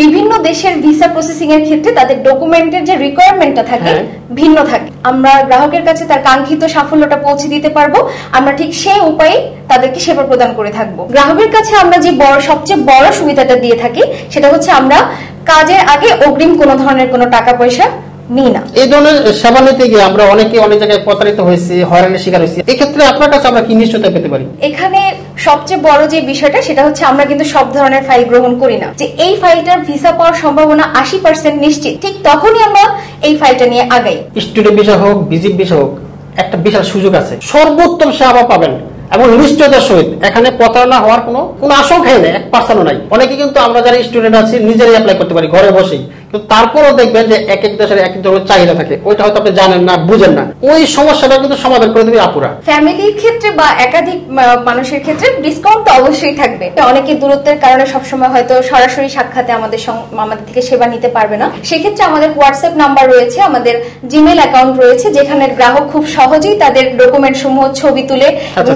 বিভিন্ন দেশের visa processing এর ক্ষেত্রে তাদের ডকুমেন্টের যে রিকোয়ারমেন্টটা থাকে ভিন্ন থাকে। আমরা গ্রাহকের কাছে তার কাঙ্ক্ষিত সাফল্যটা পৌঁছে দিতে পারবো, আমরা ঠিক সেই উপায়ে তাদেরকে সেবা প্রদান করে থাকবো। গ্রাহকের কাছে আমরা যে সবচেয়ে বড় সুবিধাটা দিয়ে থাকি সেটা হচ্ছে আমরা কাজের আগে অগ্রিম কোনো ধরনের কোনো টাকা পয়সা নিই না। এই ধরনের সেবা নিতে গিয়ে আমরা অনেকে অনেক জায়গায় প্রতারিত হয়েছি, হয়রানির শিকার হয়েছি। এক্ষেত্রে আপনার কাছে আমরা কি নিশ্চয়তা পেতে পারি? এখানে সবচেয়ে বড় যে বিষয়টা সেটা হচ্ছে আমরা কিন্তু সব ধরনের ফাইল গ্রহণ করি না। যে এই ফাইলটার ভিসা পাওয়ার সম্ভাবনা 80% নিশ্চিত, ঠিক তখনই আমরা এই ফাইলটা নিয়ে আগাই। স্টুডেন্ট ভিসা হোক, ভিজিট ভিসা হোক, একটা বিশাল সুযোগ আছে, সর্বোত্তম সেবা পাবেন এবং নিশ্চয়তার সহিত। এখানে প্রতারণা হওয়ার কোনো আশঙ্কাই নেই, 1% নাই। অনেকে কিন্তু আমরা যারা স্টুডেন্ট আছি নিজেরাই অ্যাপ্লাই করতে পারি ঘরে বসেই, কিন্তু তারপরও দেখবেন যে এক এক দেশের এক এক ধরনের চাহিদা থাকে, ওইটা হয়তো আপনি জানেন না, বুঝেন না। ওই সমস্যাটা কিন্তু সমাধান করে দেবে আপুরা। ফ্যামিলির ক্ষেত্রে বা একাধিক মানুষের ক্ষেত্রে ডিসকাউন্ট তো অবশ্যই থাকবে। অনেকে দূরত্বের কারণে সবসময় হয়তো সরাসরি সাক্ষাতে আমাদের থেকে সেবা নিতে পারবে না। সেক্ষেত্রে আমাদের হোয়াটসঅ্যাপ নাম্বার রয়েছে, আমাদের জিমেল অ্যাকাউন্ট রয়েছে, যেখানে গ্রাহক খুব সহজেই তাদের ডকুমেন্ট সমূহ ছবি তুলে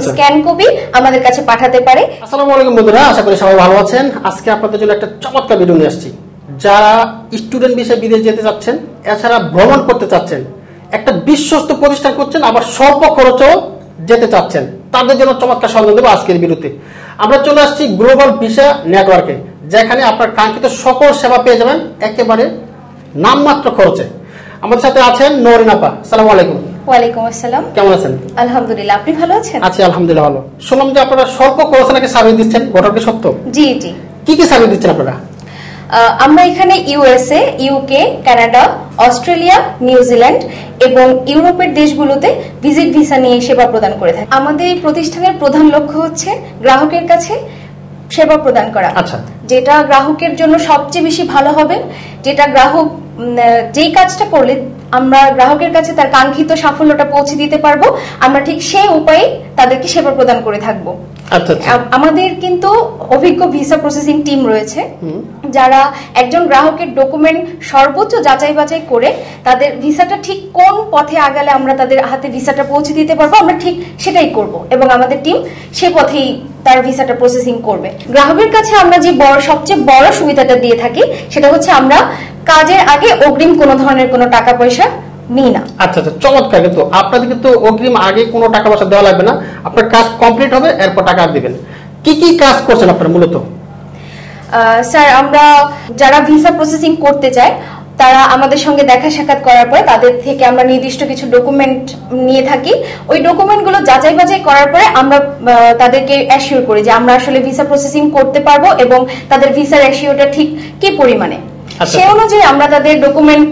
স্ক্যান কপি আমাদের কাছে পাঠাতে পারে। আসসালামু আলাইকুম বন্ধুরা, আশা করি সবাই ভালো আছেন। আজকে আপনাদের জন্য একটা চমৎকার ভিডিও নিয়ে আসছি। যারা স্টুডেন্ট বিষয়ে বিদেশ যেতে চাচ্ছেন, এছাড়া ভ্রমণ করতে চাচ্ছেন, একটা বিশ্বস্ত প্রতিষ্ঠান করছেন, আবার স্বল্প খরচও যেতে চাচ্ছেন, তাদের জন্য চমৎকার সন্ধান দেবো আজকের ভিডিওতে। আমরা চলে আসছি গ্লোবাল ভিসা নেটওয়ার্কে, যেখানে আপনার কাঙ্ক্ষিত সকল সেবা পেয়ে যাবেন একেবারে নামমাত্র খরচে। আমাদের সাথে আছেন নরিন আপা। আসসালামু আলাইকুম। ওয়ালাইকুম আসসালাম, কেমন আছেন? আলহামদুলিল্লাহ, আপনি ভালো আছেন? আছি আলহামদুলিল্লাহ ভালো। শুনলাম যে আপনারা স্বল্প খরচে নাকি সার্ভিস দিচ্ছেন, ঘটনা কি সত্য? জি জি। কি কি সার্ভিস দিচ্ছেন আপনারা? আমরা এখানে USA, UK, Canada, Australia, New Zealand এবং ইউরোপের দেশগুলোতে ভিজিট ভিসা নিয়ে সেবা প্রদান করে থাকি। আমাদের এই প্রতিষ্ঠানের প্রধান লক্ষ্য হচ্ছে গ্রাহকের কাছে সেবা প্রদান করা, যেটা গ্রাহকের জন্য সবচেয়ে বেশি ভালো হবে, যেটা গ্রাহক যেই কাজটা করলে আমরা গ্রাহকের কাছে তার কাঙ্ক্ষিত সাফল্যটা পৌঁছে দিতে পারবো, আমরা ঠিক সেই উপায়ে তাদেরকে সেবা প্রদান করে থাকবো। আমাদের কিন্তু অভিজ্ঞ ভিসা প্রসেসিং টিম রয়েছে, যারা একজন গ্রাহকের ডকুমেন্ট সর্বোচ্চ যাচাই বাছাই করে তাদের ভিসাটা ঠিক কোন পথে আগালে আমরা তাদের হাতে ভিসাটা পৌঁছে দিতে পারবো, আমরা ঠিক সেটাই করব এবং আমাদের টিম সে পথেই তার ভিসাটা প্রসেসিং করবে। গ্রাহকের কাছে আমরা যে সবচেয়ে বড় সুবিধাটা দিয়ে থাকি সেটা হচ্ছে আমরা কাজের আগে অগ্রিম কোনো ধরনের কোনো টাকা পয়সা নিই না। আচ্ছা আচ্ছা, চমৎকার। কিন্তু আপনাদের কিন্তু অগ্রিম আগে কোনো টাকা পয়সা দেওয়া লাগবে না, আপনার কাজ কমপ্লিট হবে এরপর টাকা দিবেন। কি কি কাজ করছেন আপনারা মূলত? স্যার, আমরা যারা ভিসা প্রসেসিং করতে চায় তারা আমাদের সঙ্গে দেখা সাক্ষাৎ করার পরে তাদের থেকে আমরা নির্দিষ্ট কিছু ডকুমেন্ট নিয়ে থাকি। ওই ডকুমেন্টগুলো যাচাই বাছাই করার পরে আমরা তাদেরকে অ্যাসিওর করি যে আমরা আসলে ভিসা প্রসেসিং করতে পারবো এবং তাদের ভিসার অ্যাসিওরটা ঠিক কি পরিমাণে, সে অনুযায়ী আমরা তাদের ডকুমেন্ট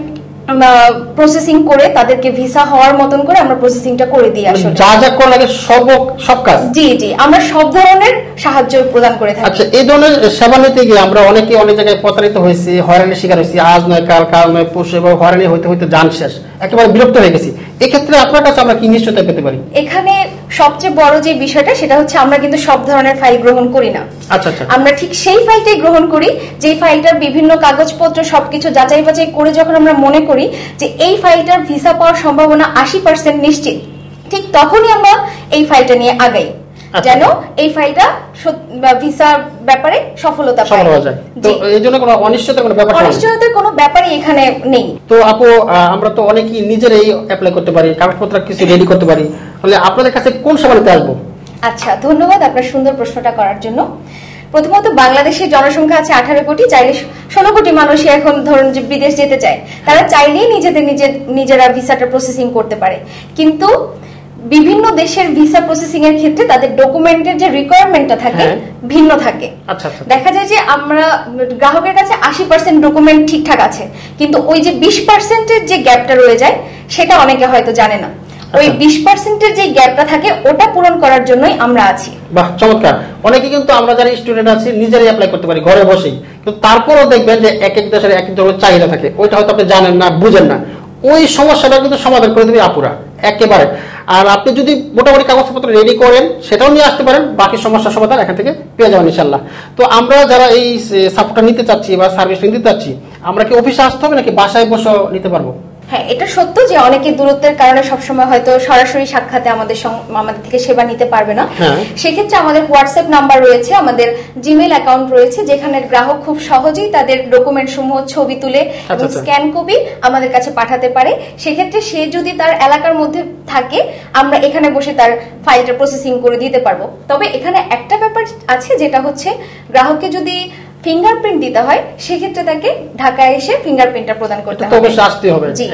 প্রসেসিং করে তাদেরকে ভিসা হওয়ার মতন করে আমরা প্রসেসিংটা করে দিই। আসলে যা যা করা লাগে সব কাজ। জি জি, আমরা সব ধরনের সাহায্য প্রদান করে থাকি। আচ্ছা, এই ধরনের সেবা নিতে গিয়ে আমরা অনেকে অনেক জায়গায় প্রতারিত হয়েছি, হয়রানির শিকার হয়েছি, আজ নয় কাল, কাল নয় পরশু, এবং হয়রানি হইতে হইতে জান শেষ, একেবারে বিরক্ত হয়ে গেছি। এক্ষেত্রে আপনার কাছে আমরা কি নিশ্চয়তা পেতে পারি? এখানে সবচেয়ে বড় যে বিষয়টা সেটা হচ্ছে আমরা কিন্তু সব ধরনের ফাইল গ্রহণ করি না। আচ্ছা আচ্ছা। আমরা ঠিক সেই ফাইলটাই গ্রহণ করি যে ফাইলটার বিভিন্ন কাগজপত্র সবকিছু যাচাই বাছাই করে যখন আমরা মনে করি যে এই ফাইলটার ভিসা পাওয়ার সম্ভাবনা 80% নিশ্চিত, ঠিক তখনই আমরা এই ফাইলটা নিয়ে আগাই, যেন এই ফাইলটা ভিসার ব্যাপারে সফলতা পায়। তো এই জন্য কোনো অনিশ্চয়তার কোনো ব্যাপারই এখানে নেই। তো আপু, আমরা তো অনেকেই নিজেরাই অ্যাপ্লাই করতে পারি, কাগজপত্র কিছু রেডি করতে পারি, তাহলে আপনাদের কাছে কোন সেবাতে আসবো? আচ্ছা, ধন্যবাদ আপনার সুন্দর প্রশ্নটা করার জন্য। প্রথমত, বাংলাদেশের জনসংখ্যা আছে 18 কোটি, চাইলে 16 কোটি মানুষই এখন ধরুন যে বিদেশ যেতে চায়, তারা চাইলেই নিজেরা ভিসাটা প্রসেসিং করতে পারে। কিন্তু বিভিন্ন দেশের ভিসা প্রসেসিং এর ক্ষেত্রে তাদের ডকুমেন্টের যে রিকোয়ারমেন্টটা থাকে ভিন্ন থাকে। দেখা যায় যে আমরা গ্রাহকের কাছে 80% ডকুমেন্ট ঠিকঠাক আছে, কিন্তু ওই যে 20%-এর যে গ্যাপটা রয়ে যায় সেটা অনেকে হয়তো জানে না। ওই 20%-এর যে গ্যাপটা থাকে ওটা পূরণ করার জন্যই আমরা আছি। বাহ, চমৎকার। অনেকে কিন্তু আমরা যারা স্টুডেন্ট আছি নিজেরাই অ্যাপ্লাই করতে পারি ঘরে বসেই, কিন্তু তারপরও দেখবেন যে এক এক দেশের এক এক ধরনের চাহিদা থাকে, ওইটা হয়তো আপনি জানেন না, বুঝেন না। ওই সমস্যাটা কিন্তু সমাধান করে দেবে আপুরা একেবারে। আর আপনি যদি মোটামুটি কাগজপত্র রেডি করেন সেটাও নিয়ে আসতে পারেন, বাকি সমস্যার সমাধান এখান থেকে পেয়ে যাবেন ইনশাল্লাহ। তো আমরা যারা এই সাপোর্টটা নিতে চাচ্ছি বা সার্ভিস নিতে চাচ্ছি, আমরা কি অফিসে আসতে হবে নাকি বাসায় বসে নিতে পারবো? হ্যাঁ, এটা সত্য যে অনেকে দূরত্বের কারণে সবসময় হয়তো সরাসরি সাক্ষাতে আমাদের থেকে সেবা নিতে পারবে না। সেক্ষেত্রে আমাদের হোয়াটসঅ্যাপ নাম্বার রয়েছে, আমাদের জিমেল অ্যাকাউন্ট রয়েছে, যেখানে গ্রাহক খুব সহজেই তাদের ডকুমেন্ট সমূহ ছবি তুলে স্ক্যান কপি আমাদের কাছে পাঠাতে পারে। সেক্ষেত্রে সে যদি তার এলাকার মধ্যে থাকে, আমরা এখানে বসে তার ফাইলটা প্রসেসিং করে দিতে পারবো। তবে এখানে একটা ব্যাপার আছে, যেটা হচ্ছে গ্রাহককে যদি ফিঙ্গারপ্রিন্ট দিতে হয়, সেক্ষেত্রে তাকে ঢাকায় এসে ফিঙ্গারপ্রিন্টটা প্রদান করতে হবে,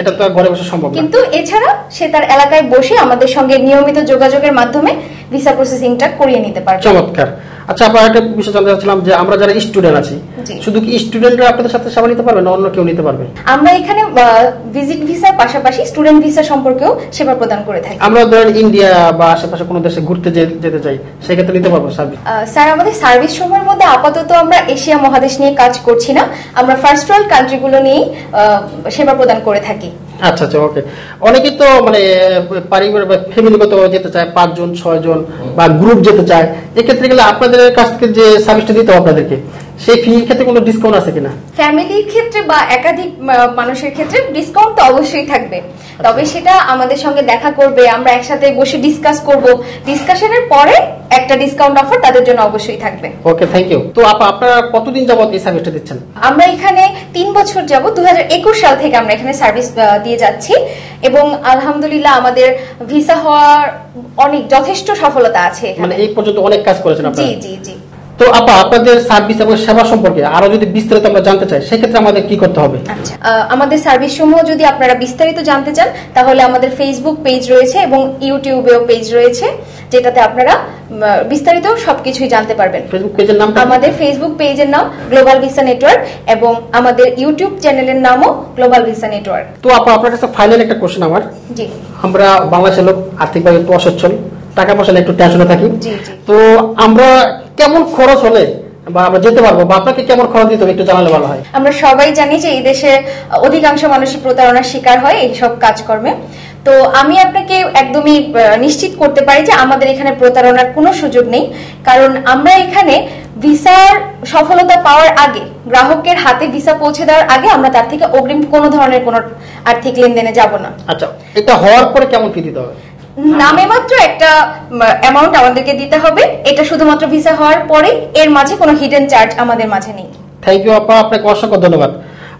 এটা তো ঘরে বসে সম্ভব না। কিন্তু এছাড়া সে তার এলাকায় বসে আমাদের সঙ্গে নিয়মিত যোগাযোগের মাধ্যমে ভিসা প্রসেসিংটা করিয়ে নিতে পারবে। চমৎকার। আচ্ছা, আপনার একটা বিষয় জানতে চাচ্ছিলাম যে আমরা যারা স্টুডেন্ট আছি, শুধু কি স্টুডেন্টরা আপনাদের সাথে সেবা নিতে পারবে না অন্য কেউ নিতে পারবে? আমরা এখানে ভিজিট ভিসার পাশাপাশি স্টুডেন্ট ভিসা সম্পর্কেও সেবা প্রদান করে থাকি। আমরা ধরেন ইন্ডিয়া বা আশেপাশে কোনো দেশে ঘুরতে যেতে চাই, সেক্ষেত্রে নিতে পারবো সার্ভিস? স্যার, আমাদের সার্ভিস সময়ের মধ্যে আপাতত আমরা এশিয়া মহাদেশ নিয়ে কাজ করছি না, আমরা ফার্স্ট ওয়ার্ল্ড কান্ট্রিগুলো নিয়েই সেবা প্রদান করে থাকি। আচ্ছা আচ্ছা, ওকে। অনেকেই তো মানে পারিবারিক বা ফ্যামিলিগত যেতে চায়, ৫ জন ৬ জন বা গ্রুপ যেতে চায়, এক্ষেত্রে গেলে আপনাদের কাছ থেকে যে সার্ভিসটা দিতে হবে আপনাদেরকে, সেই ফির ক্ষেত্রে কোনো ডিসকাউন্ট আছে কিনা? ফ্যামিলির ক্ষেত্রে বা একাধিক মানুষের ক্ষেত্রে ডিসকাউন্ট তো অবশ্যই থাকবে, তবে সেটা আমাদের সঙ্গে দেখা করবে, আমরা একসাথে বসে ডিসকাস করব, ডিসকাশনের পরে একটা ডিসকাউন্ট অফার তাদের জন্য অবশ্যই থাকবে। Okay, thank you. তো আপা, আপনারা কতদিন যাবত এই সার্ভিসটা দিচ্ছেন? আমরা এখানে 3 বছর যাবত, 2021 সাল থেকে আমরা এখানে সার্ভিস দিয়ে যাচ্ছি, এবং আলহামদুলিল্লাহ আমাদের ভিসা হওয়ার অনেক যথেষ্ট সফলতা আছে এখানে। এই পর্যন্ত অনেক কাজ করেছেন আপনারা? জি জি জি। তো আপা, আপনাদের সার্ভিস এবং সেবা সম্পর্কে আরো যদি বিস্তারিত আমরা জানতে চাই, সেক্ষেত্রে আমাদের কি করতে হবে? আচ্ছা, আমাদের সার্ভিস সমূহ যদি আপনারা বিস্তারিত জানতে চান, তাহলে আমাদের ফেসবুক পেজ রয়েছে এবং ইউটিউবেও পেজ রয়েছে, যেটাতে আপনারা বিস্তারিত সবকিছুই জানতে পারবেন। ফেসবুক পেজের নাম? আমাদের ফেসবুক পেজের নাম গ্লোবাল ভিসা নেটওয়ার্ক, এবং আমাদের ইউটিউব চ্যানেলের নামও গ্লোবাল ভিসা নেটওয়ার্ক। তো আপা, আপনার কাছে ফাইনাল একটা কোশ্চেন আমার। জি। আমরা বাংলাদেশের লোক আর্থিকভাবে একটু অসচ্ছল, টাকা পয়সা একটু টেনশনে থাকি, তো আমরা কেমন খরচ হলে বা আমরা যেতে পারবো, বা আপনাকে কেমন খরচ দিতে হবে একটু জানালে ভালো হয়। আমরা সবাই জানি যে এই দেশে অধিকাংশ মানুষই প্রতারণার শিকার হয় এইসব কাজকর্মে, তো আমি আপনাকে একদমই নিশ্চিত করতে পারি যে আমাদের এখানে প্রতারণার কোনো সুযোগ নেই, কারণ আমরা এখানে ভিসার সফলতা পাওয়ার আগে, গ্রাহকের হাতে ভিসা পৌঁছে দেওয়ার আগে আমরা তার থেকে অগ্রিম কোনো ধরনের কোনো আর্থিক লেনদেনে যাব না। আচ্ছা, এটা হওয়ার পরে কেমন ফি দিতে হবে? নামে মাত্র একটা অ্যামাউন্ট আমাদেরকে দিতে হবে, এটা শুধুমাত্র ভিসা হওয়ার পরে, এর মাঝে কোনো হিডেন চার্জ আমাদের মাঝে নেই। থ্যাংক ইউ আপা, আপনাকে অসংখ্য ধন্যবাদ।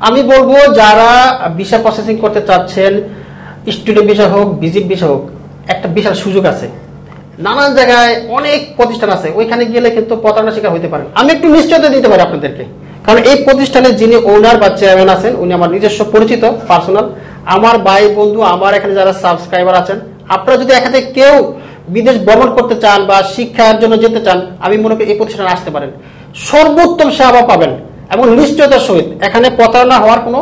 আমি বলবো যারা ভিসা প্রসেসিং করতে চাচ্ছেন, স্টুডেন্ট ভিসা হোক, ভিজিট ভিসা হোক, একটা বিশাল সুযোগ আছে। নানান জায়গায় অনেক প্রতিষ্ঠান আছে, ওইখানে গেলে কিন্তু প্রতারণা শিকার হতে পারেন। আমি একটু নিশ্চয়তা দিতে পারি আপনাদেরকে, কারণ এই প্রতিষ্ঠানের যিনি ওনার বা চেয়ারম্যান আছেন, উনি আমার নিজস্ব পরিচিত পার্সোনাল, আমার ভাই বন্ধু, আমার এখানে যারা সাবস্ক্রাইবার আছেন। আপনারা যদি এখানে কেউ বিদেশ ভ্রমণ করতে চান বা শিক্ষার জন্য যেতে চান, আমি মনে করি এই প্রতিষ্ঠানে আসতে পারেন, সর্বোত্তম সেবা পাবেন এবং নিশ্চয়তার সহিত। এখানে প্রতারণা হওয়ার কোনো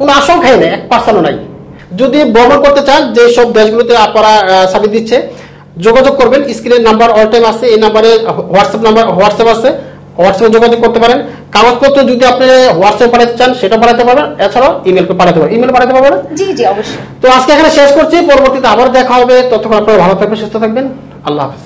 কোনো আশঙ্কাই নেই, 1% নাই। যদি ভ্রমণ করতে চান যে সব দেশগুলোতে আপনারা সার্ভিস দিচ্ছে, যোগাযোগ করবেন। স্ক্রিনের নাম্বার অল টাইম আছে, এই নাম্বারে হোয়াটসঅ্যাপ নাম্বার, হোয়াটসঅ্যাপ আছে, হোয়াটসঅ্যাপে যোগাযোগ করতে পারেন। কাগজপত্র যদি আপনি হোয়াটসঅ্যাপে পাঠাতে চান, সেটা পাঠাতে পারবেন, এছাড়াও ইমেল পাঠাতে পারবেন। ইমেল পাঠাতে পারবেন? জি জি, অবশ্যই। তো আজকে এখানে শেষ করছি, পরবর্তীতে আবার দেখা হবে। ততক্ষণ আপনারা ভালো থাকবেন, সুস্থ থাকবেন। আল্লাহ হাফেজ।